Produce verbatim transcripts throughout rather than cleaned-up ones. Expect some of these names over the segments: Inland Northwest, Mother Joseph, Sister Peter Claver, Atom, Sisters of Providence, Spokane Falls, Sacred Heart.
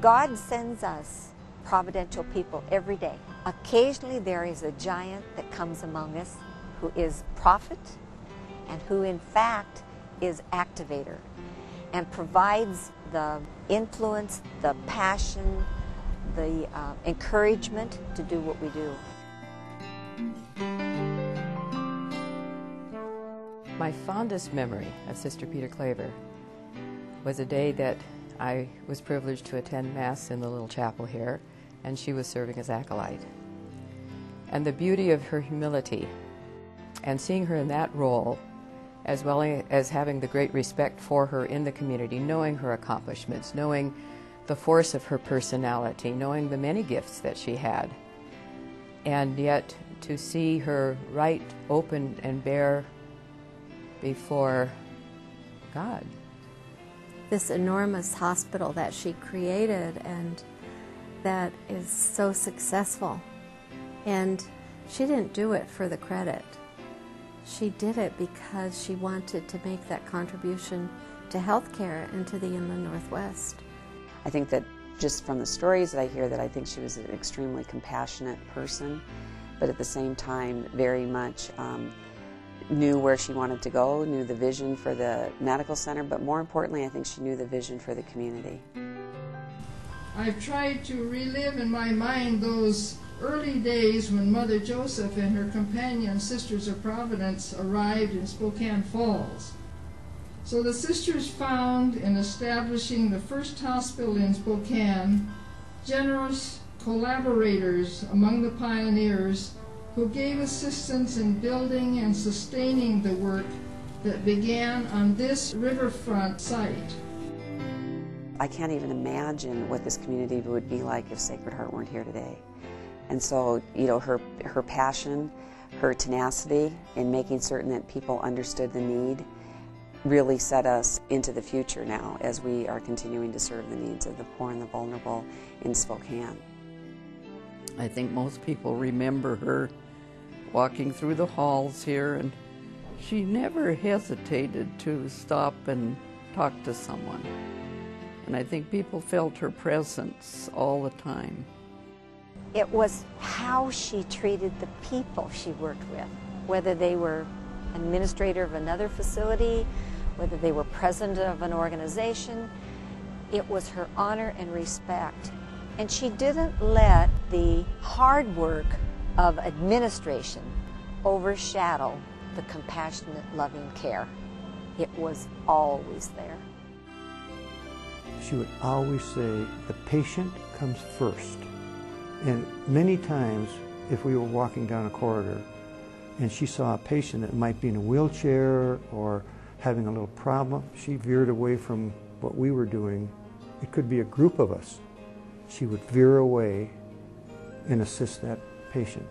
God sends us providential people every day. Occasionally there is a giant that comes among us who is prophet and who in fact is activator and provides the influence, the passion, the uh, encouragement to do what we do. My fondest memory of Sister Peter Claver was a day that I was privileged to attend Mass in the little chapel here, and she was serving as acolyte. And the beauty of her humility, and seeing her in that role, as well as having the great respect for her in the community, knowing her accomplishments, knowing the force of her personality, knowing the many gifts that she had, and yet to see her right open and bare before God. This enormous hospital that she created and that is so successful. And she didn't do it for the credit. She did it because she wanted to make that contribution to healthcare and to the Inland Northwest. I think that just from the stories that I hear, that I think she was an extremely compassionate person, but at the same time very much um, knew where she wanted to go, knew the vision for the medical center, but more importantly, I think she knew the vision for the community. I've tried to relive in my mind those early days when Mother Joseph and her companion Sisters of Providence arrived in Spokane Falls. So the sisters found in establishing the first hospital in Spokane generous collaborators among the pioneers who gave assistance in building and sustaining the work that began on this riverfront site. I can't even imagine what this community would be like if Sacred Heart weren't here today. And so, you know, her, her passion, her tenacity in making certain that people understood the need really set us into the future now as we are continuing to serve the needs of the poor and the vulnerable in Spokane. I think most people remember her walking through the halls here, and she never hesitated to stop and talk to someone. And I think people felt her presence all the time. It was how she treated the people she worked with, whether they were administrator of another facility, whether they were president of an organization. It was her honor and respect. And she didn't let the hard work of administration overshadow the compassionate, loving care. It was always there. She would always say, the patient comes first. And many times, if we were walking down a corridor and she saw a patient that might be in a wheelchair or having a little problem, she veered away from what we were doing. It could be a group of us. She would veer away and assist that patient.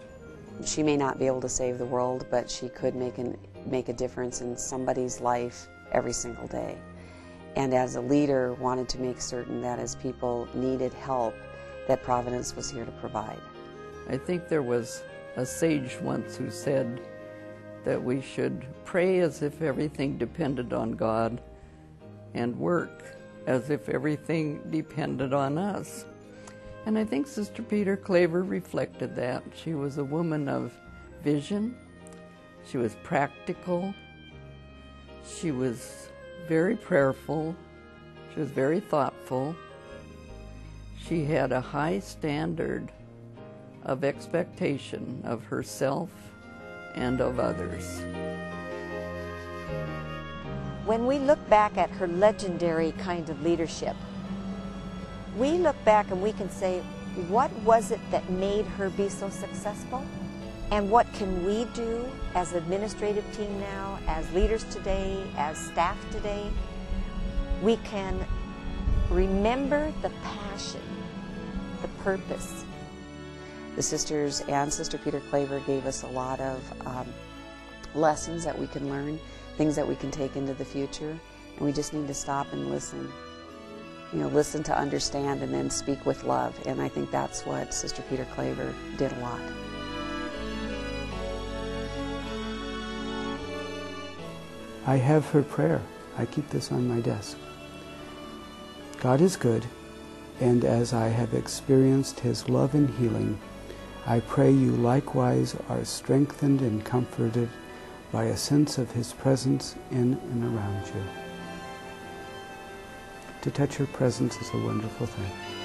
She may not be able to save the world, but she could make, an, make a difference in somebody's life every single day. And as a leader, wanted to make certain that as people needed help, that Providence was here to provide. I think there was a sage once who said that we should pray as if everything depended on God and work as if everything depended on us. And I think Sister Peter Claver reflected that. She was a woman of vision. She was practical. She was very prayerful. She was very thoughtful. She had a high standard of expectation of herself and of others. When we look back at her legendary kind of leadership, we look back and we can say, what was it that made her be so successful? And what can we do as administrative team now, as leaders today, as staff today? We can remember the passion, the purpose. The sisters and Sister Peter Claver gave us a lot of um, lessons that we can learn, things that we can take into the future, and we just need to stop and listen. You know, listen to understand and then speak with love, and I think that's what Sister Peter Claver did a lot. I have her prayer. I keep this on my desk. God is good, and as I have experienced his love and healing, I pray you likewise are strengthened and comforted by a sense of his presence in and around you. To touch your presence is a wonderful thing.